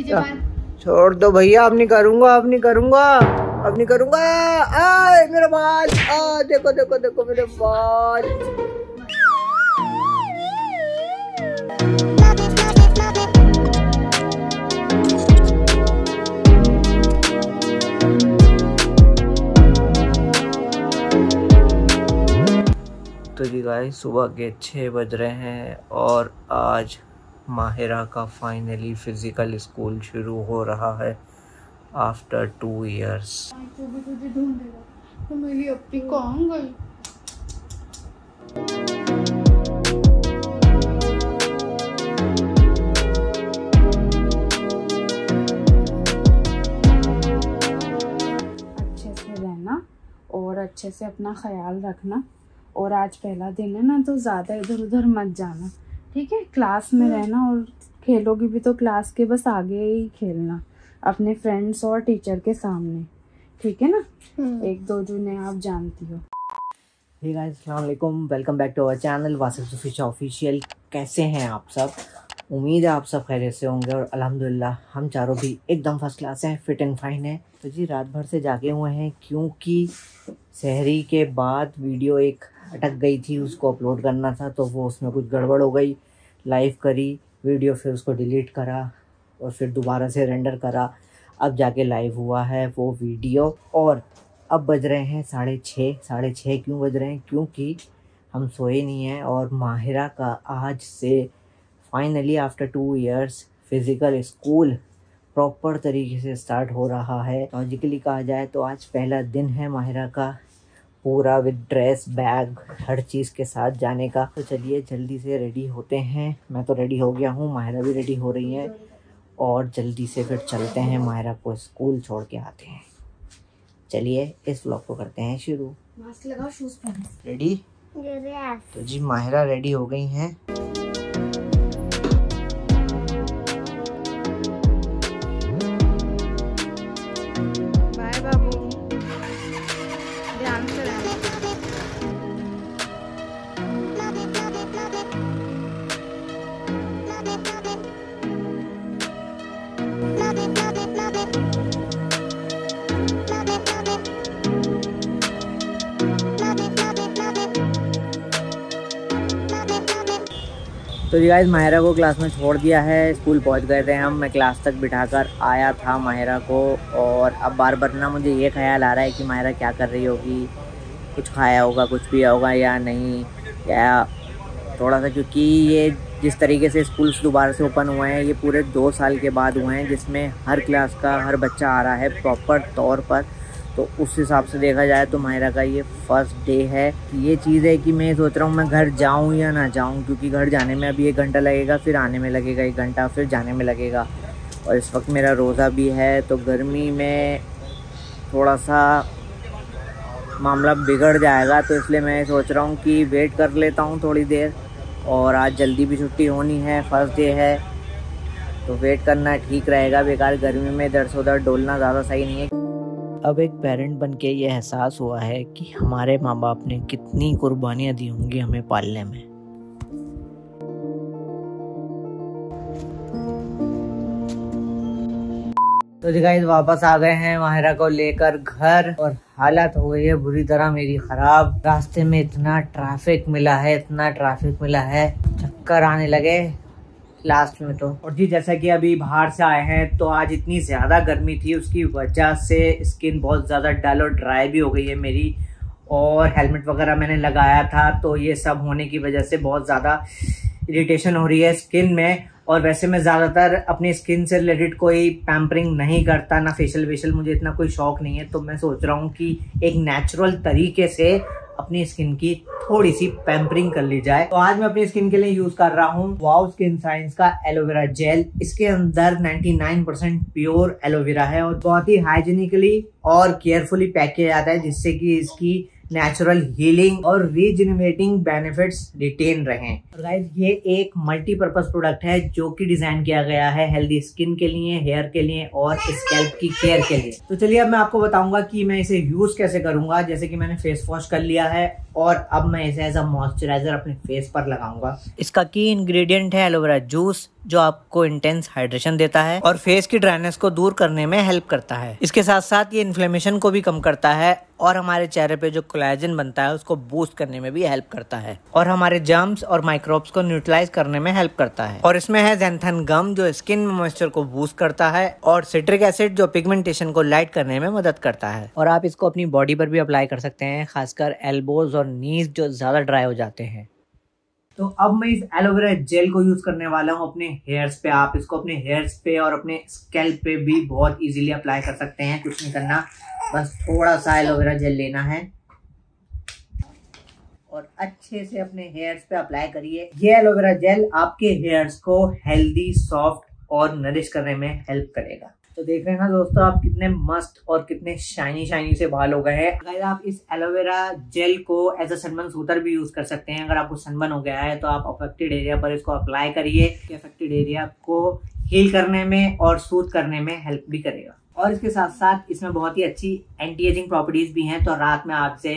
दीजिए बाहर। छोड़ दो भैया, अब नहीं करूँगा, अब नहीं करूँगा, अब नहीं करूँगा। आए मेरा बाल, आ देखो देखो देखो मेरे बाल। तो जी गाइस, सुबह के 6 बज रहे हैं और आज माहिरा का फाइनली फिजिकल स्कूल शुरू हो रहा है आफ्टर 2 इयर्स। तो भी तुझे ढूंढेगा, तो मेरी अपनी कौन गई? अच्छे से रहना और अच्छे से अपना ख्याल रखना। और आज पहला दिन है ना, तो ज़्यादा इधर उधर मत जाना, ठीक है? क्लास में रहना और खेलोगी भी तो क्लास के बस आगे ही खेलना, अपने फ्रेंड्स और टीचर के सामने, ठीक है ना? 1-2 जूने आप जानती हो। हे गाइस, अस्सलाम वालेकुम, welcome back to our channel Wasif Zufisha official. कैसे हैं आप सब? उम्मीद है आप सब खैरियत से होंगे और अल्हम्दुलिल्लाह हम चारों भी एकदम फर्स्ट क्लास हैं, फिट एंड फाइन है। तो जी रात भर से जागे हुए हैं क्योंकि सहरी के बाद वीडियो एक अटक गई थी, उसको अपलोड करना था तो वो उसमें कुछ गड़बड़ हो गई। लाइव करी वीडियो, फिर उसको डिलीट करा और फिर दोबारा से रेंडर करा, अब जाके लाइव हुआ है वो वीडियो। और अब बज रहे हैं 6:30। 6:30 क्यों बज रहे हैं? क्योंकि हम सोए नहीं हैं और माहिरा का आज से finally after 2 years physical school proper तरीके से स्टार्ट हो रहा है। लॉजिकली कहा जाए तो आज पहला दिन है माहिरा का पूरा विद ड्रेस, बैग, हर चीज़ के साथ जाने का। तो चलिए जल्दी से रेडी होते हैं। मैं तो रेडी हो गया हूँ, माहिरा भी रेडी हो रही है और जल्दी से फिर चलते हैं, माहिरा को स्कूल छोड़ के आते हैं। चलिए इस व्लॉग को करते हैं शुरू। मास्क लगाओ, शूज पहनो। रेडी? तो जी माहिरा रेडी हो गई हैं। बाय बाबू, ध्यान से रहना। तो जी गाइस, माहिरा को क्लास में छोड़ दिया है, स्कूल पहुंच गए थे हम। मैं क्लास तक बिठाकर आया था माहिरा को और अब बार बार ना मुझे ये ख्याल आ रहा है कि माहिरा क्या कर रही होगी, कुछ खाया होगा, कुछ पिया होगा या नहीं, या थोड़ा सा, क्योंकि ये जिस तरीके से स्कूल्स दोबारा से ओपन हुए हैं ये पूरे 2 साल के बाद हुए हैं, जिसमें हर क्लास का हर बच्चा आ रहा है प्रॉपर तौर पर। तो उस हिसाब से देखा जाए तो माहिरा का ये फर्स्ट डे है। ये चीज़ है कि मैं सोच रहा हूँ मैं घर जाऊँ या ना जाऊँ, क्योंकि घर जाने में अभी 1 घंटा लगेगा, फिर आने में लगेगा 1 घंटा, फिर जाने में लगेगा। और इस वक्त मेरा रोज़ा भी है तो गर्मी में थोड़ा सा मामला बिगड़ जाएगा, तो इसलिए मैं सोच रहा हूँ कि वेट कर लेता हूँ थोड़ी देर। और आज जल्दी भी छुट्टी होनी है, फर्स्ट डे है, तो वेट करना ठीक रहेगा। बेकार गर्मी में इधर से उधर डोलना ज़्यादा सही नहीं है। अब एक पेरेंट बनके ये एहसास हुआ है कि हमारे माँ बाप ने कितनी कुर्बानियाँ दी होंगी हमें पालने में। तो जी गाइस, वापस आ गए हैं माहिरा को लेकर घर और हालत हो गई है बुरी तरह मेरी खराब। रास्ते में इतना ट्रैफिक मिला है चक्कर आने लगे लास्ट में तो। और जी जैसा कि अभी बाहर से आए हैं तो आज इतनी ज़्यादा गर्मी थी, उसकी वजह से स्किन बहुत ज़्यादा डल और ड्राई भी हो गई है मेरी। और हेलमेट वगैरह मैंने लगाया था तो ये सब होने की वजह से बहुत ज़्यादा इरिटेशन हो रही है स्किन में। और वैसे मैं ज़्यादातर अपनी स्किन से रिलेटेड कोई पैम्परिंग नहीं करता, ना फेशियल वेशियल, मुझे इतना कोई शौक नहीं है। तो मैं सोच रहा हूँ कि एक नेचुरल तरीके से अपनी स्किन की थोड़ी सी पैम्परिंग कर ली जाए। तो आज मैं अपनी स्किन के लिए यूज कर रहा हूँ वाव स्किन साइंस का एलोवेरा जेल। इसके अंदर 99% प्योर एलोवेरा है और बहुत ही हाइजीनिकली और केयरफुली पैक किया जाता है, जिससे कि इसकी नेचुरल हीलिंग और रीजनरेटिंग बेनिफिट्स रिटेन रहें। और गाइस ये एक मल्टीपर्पज प्रोडक्ट है जो कि डिजाइन किया गया है हेल्दी स्किन के लिए, हेयर के लिए और स्कैल्प की केयर के लिए। तो चलिए अब मैं आपको बताऊंगा कि मैं इसे यूज कैसे करूंगा। जैसे कि मैंने फेस वॉश कर लिया है और अब मैं इसे एज अ मॉइस्चराइजर अपने फेस पर लगाऊंगा। इसका की इंग्रेडिएंट है एलोवेरा जूस जो आपको इंटेंस हाइड्रेशन देता है और फेस की ड्राइनेस को दूर करने में हेल्प करता है। इसके साथ साथ ये इन्फ्लेमेशन को भी कम करता है और हमारे चेहरे पे जो कोलेजन बनता है उसको बूस्ट करने में भी हेल्प करता है और हमारे जर्म्स और माइक्रोब्स को न्यूट्रलाइज करने में हेल्प करता है। और इसमें है जेंथन गम जो स्किन में मॉइस्चर को बूस्ट करता है और सिट्रिक एसिड जो पिगमेंटेशन को लाइट करने में मदद करता है। और आप इसको अपनी बॉडी पर भी अप्लाई कर सकते हैं, खासकर एल्बोज और नीज जो ज्यादा ड्राई हो जाते हैं। तो अब मैं इस एलोवेरा जेल को यूज करने वाला हूँ अपने हेयर्स पे। आप इसको अपने हेयर्स पे और अपने स्कैल्प पे भी बहुत इजीली अप्लाई कर सकते हैं। कुछ नहीं करना, बस थोड़ा सा एलोवेरा जेल लेना है और अच्छे से अपने हेयर्स पे अप्लाई करिए। ये एलोवेरा जेल आपके हेयर्स को हेल्दी, सॉफ्ट और नरिश करने में हेल्प करेगा। तो देख रहे हैं ना दोस्तों आप कितने मस्त और कितने शाइनी से बाल हो गए हैं। अगर आप इस एलोवेरा जेल को एज अ सनबर्न सूटर भी यूज कर सकते हैं। अगर आपको सनबर्न हो गया है तो आप अफेक्टेड एरिया पर इसको अप्लाई करिए। अफेक्टेड एरिया को हील करने में और सूद करने में हेल्प भी करेगा। और इसके साथ साथ इसमें बहुत ही अच्छी एंटी एजिंग प्रॉपर्टीज भी हैं। तो रात में आप इसे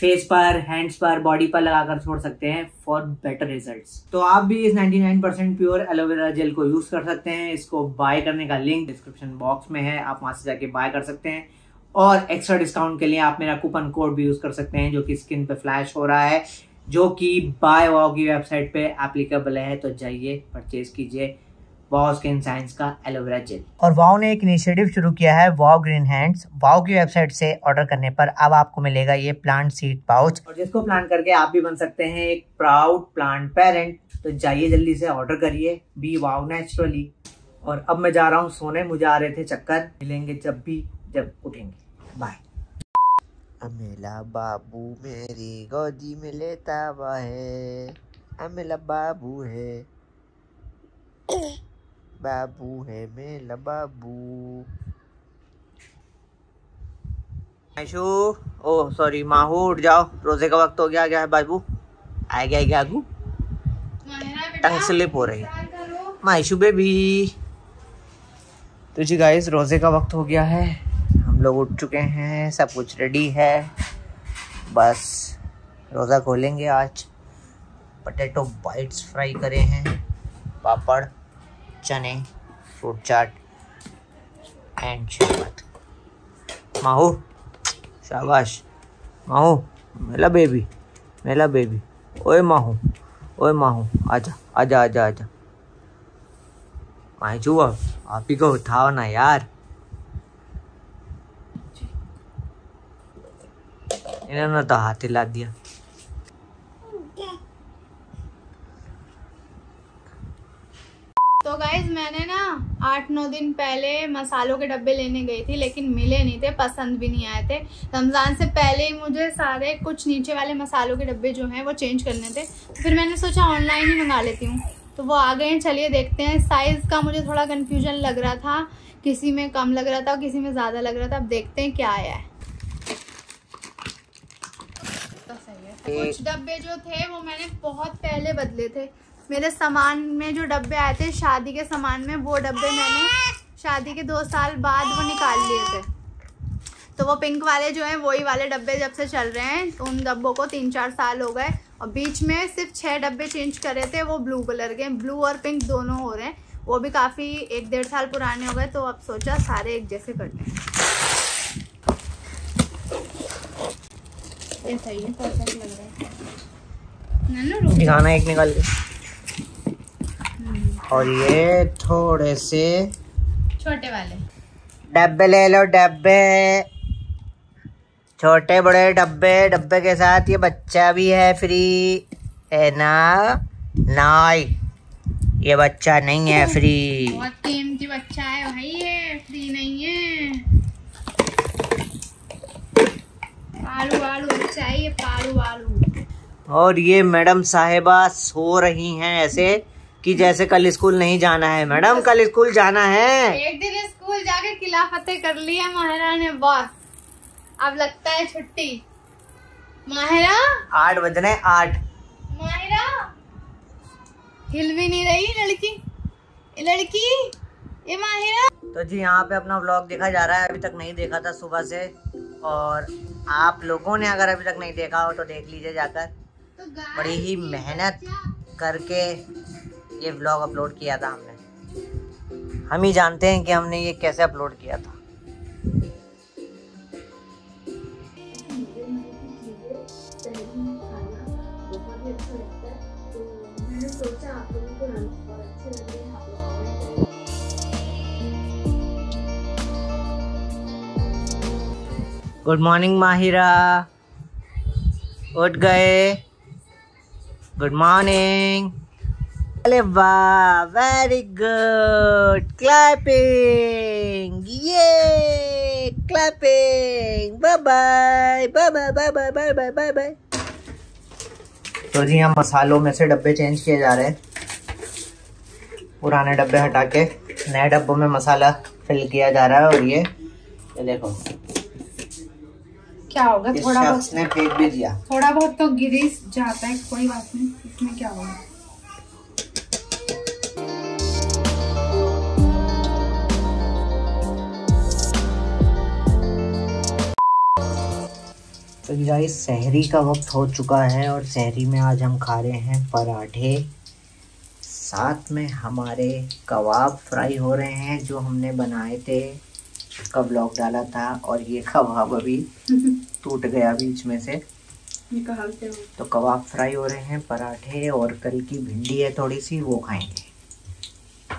फेस पर, हैंड्स पर, बॉडी पर लगाकर छोड़ सकते हैं फॉर बेटर रिजल्ट्स। तो आप भी इस 99% प्योर एलोवेरा जेल को यूज कर सकते हैं। इसको बाय करने का लिंक डिस्क्रिप्शन बॉक्स में है, आप वहां से जाके बाय कर सकते हैं। और एक्स्ट्रा डिस्काउंट के लिए आप मेरा कूपन कोड भी यूज कर सकते हैं जो कि स्क्रीन पे फ्लैश हो रहा है, जो कि बाय वाव की वेबसाइट पे एप्लीकेबल है। तो जाइए परचेज कीजिए वाओ स्किन साइंस का एलोवेरा जेल। और वाओ ने एक इनिशिएटिव शुरू किया है वाओ ग्रीन हैंड्स। वाओ की वेबसाइट से ऑर्डर करने पर अब आपको मिलेगा ये प्लांट सीड पाउच और जिसको प्लांट करके आप भी बन सकते हैं एक प्राउड प्लांट पेरेंट। तो जाइए जल्दी से ऑर्डर करिए बी वाओ नेचुरली। और अब मैं जा रहा हूँ सोने, मुझे आ रहे थे चक्कर। मिलेंगे जब उठेंगे। बाय। अमेला बाबू मेरी गोदी में लेता हुआ है, अमेला बाबू है, बाबू है मेला बाबू। आशु, ओह सॉरी माहू, उठ जाओ, रोजे का वक्त हो गया। क्या है बाबू, आ गया क्या? आगू टंग स्लिप हो रही माशू बेबी। तो जी गाइस रोजे का वक्त हो गया है, हम लोग उठ चुके हैं, सब कुछ रेडी है, बस रोज़ा खोलेंगे। आज पोटैटो बाइट्स फ्राई करे हैं, पापड़, चने, फ्रूट चाट एंड शरबत। माहू शाबाश, माहू मेला बेबी, मेला बेबी, ओए माहू, ओए माहू, आजा आजा आजा आजा। माहू आप ही को उठाओ ना यार, इन्होंने तो हाथ हिला दिया। तो गाइज मैंने ना 8-9 दिन पहले मसालों के डब्बे लेने गई थी लेकिन मिले नहीं थे, पसंद भी नहीं आए थे। रमज़ान से पहले ही मुझे सारे कुछ नीचे वाले मसालों के डब्बे जो हैं वो चेंज करने थे, तो फिर मैंने सोचा ऑनलाइन ही मंगा लेती हूँ। तो वो आ गए हैं, चलिए देखते हैं। साइज़ का मुझे थोड़ा कन्फ्यूजन लग रहा था, किसी में कम लग रहा था और किसी में ज़्यादा लग रहा था। अब देखते हैं क्या आया है। तो सही है, कुछ डब्बे जो थे वो मैंने बहुत पहले बदले थे। मेरे सामान में जो डब्बे आए थे शादी के सामान में, वो डब्बे मैंने शादी के 2 साल बाद वो निकाल लिए थे। तो वो पिंक वाले जो हैं वही वाले डब्बे जब से चल रहे हैं, तो उन डब्बों को 3-4 साल हो गए। और बीच में सिर्फ 6 डब्बे चेंज करे थे, वो ब्लू कलर के, ब्लू और पिंक दोनों हो रहे हैं, वो भी काफ़ी 1-1.5 साल पुराने हो गए। तो अब सोचा सारे एक जैसे कर लें। सही है, परफेक्ट लग रहा है, दिखाना एक निकाल के। और ये थोड़े से छोटे वाले डब्बे ले लो, डब्बे छोटे बड़े डब्बे, डब्बे के साथ ये बच्चा भी है फ्री, है ना? नहीं, ये बच्चा नहीं है फ्री, बहुत कीमती बच्चा है भाई, ये फ्री नहीं है। आलू आलू बच्चा है ये, पालू आलू। और ये मैडम साहिबा सो रही हैं ऐसे कि जैसे कल स्कूल नहीं जाना है। मैडम कल स्कूल जाना है, एक दिन स्कूल जाके किला फतेह कर लिया महाराणा ने, बॉस अब लगता है छुट्टी। माहिरा 8 बज रहे हैं 8। माहिरा हिल भी नहीं रही लड़की ये माहिरा। तो जी यहाँ पे अपना व्लॉग देखा जा रहा है, अभी तक नहीं देखा था सुबह से, और आप लोगों ने अगर अभी तक नहीं देखा हो तो देख लीजिए जाकर। तो बड़ी ही मेहनत करके ये व्लॉग अपलोड किया था हमने, हम ही जानते हैं कि हमने ये कैसे अपलोड किया था। गुड मॉर्निंग माहिरा, उठ गए? Good morning. अरे वाह, वेरी गुड, क्लैपिंग, ये clapping, bye bye bye bye bye bye bye bye bye. तो जी यहाँ मसालों में से डब्बे चेंज किए जा रहे हैं, पुराने डब्बे हटा के नए डब्बों में मसाला फिल किया जा रहा है। और ये देखो क्या होगा, थोड़ा बहुत ने फेंक भी दिया, थोड़ा बहुत तो गिर जाता है, कोई बात नहीं, इसमें क्या होगा। तो गाइस सहरी का वक्त हो चुका है और सहरी में आज हम खा रहे हैं पराठे, साथ में हमारे कबाब फ्राई हो रहे हैं जो हमने बनाए थे, उसका ब्लॉग डाला था। और ये कबाब अभी टूट गया बीच में से, तो कबाब फ्राई हो रहे हैं, पराठे और कल की भिंडी है थोड़ी सी, वो खाएंगे।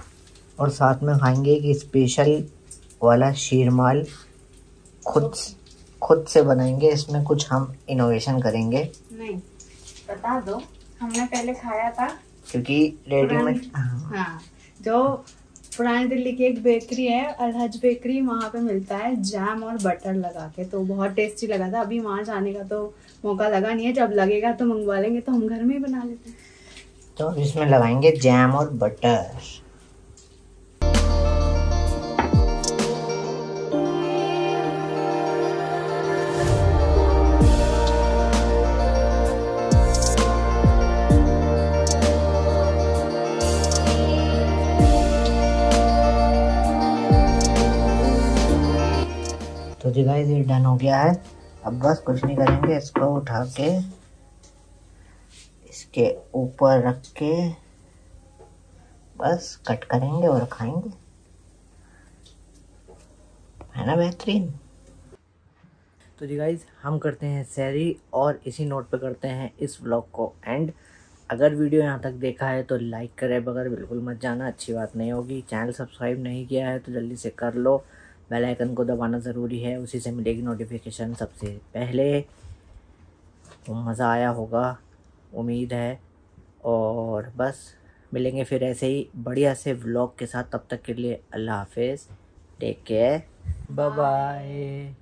और साथ में खाएंगे कि स्पेशल वाला शीरमाल, खुद से बनाएंगे, इसमें कुछ हम इनोवेशन करेंगे। नहीं बता दो, हमने पहले खाया था क्योंकि रेडीमेड, हाँ, जो पुरानी दिल्ली की एक बेकरी है अरहत बेकरी, वहाँ पे मिलता है जैम और बटर लगा के, तो बहुत टेस्टी लगा था। अभी वहाँ जाने का तो मौका लगा नहीं है, जब लगेगा तो मंगवा लेंगे, तो हम घर में ही बना लेते हैं। तो इसमें लगाएंगे जैम और बटर। जी गाइस ये डन हो गया है, अब बस कुछ नहीं करेंगे, इसको उठा के इसके ऊपर रख के बस कट करेंगे और खाएंगे, है ना, बेहतरीन। तो जी गाइस हम करते हैं सहरी और इसी नोट पे करते हैं इस व्लॉग को एंड। अगर वीडियो यहाँ तक देखा है तो लाइक करे बगैर बिल्कुल मत जाना, अच्छी बात नहीं होगी। चैनल सब्सक्राइब नहीं किया है तो जल्दी से कर लो, बेल आइकन को दबाना ज़रूरी है, उसी से मिलेगी नोटिफिकेशन सबसे पहले। तो मज़ा आया होगा उम्मीद है, और बस मिलेंगे फिर ऐसे ही बढ़िया से व्लॉग के साथ। तब तक के लिए अल्लाह हाफिज़, टेक केयर, बाय बाय।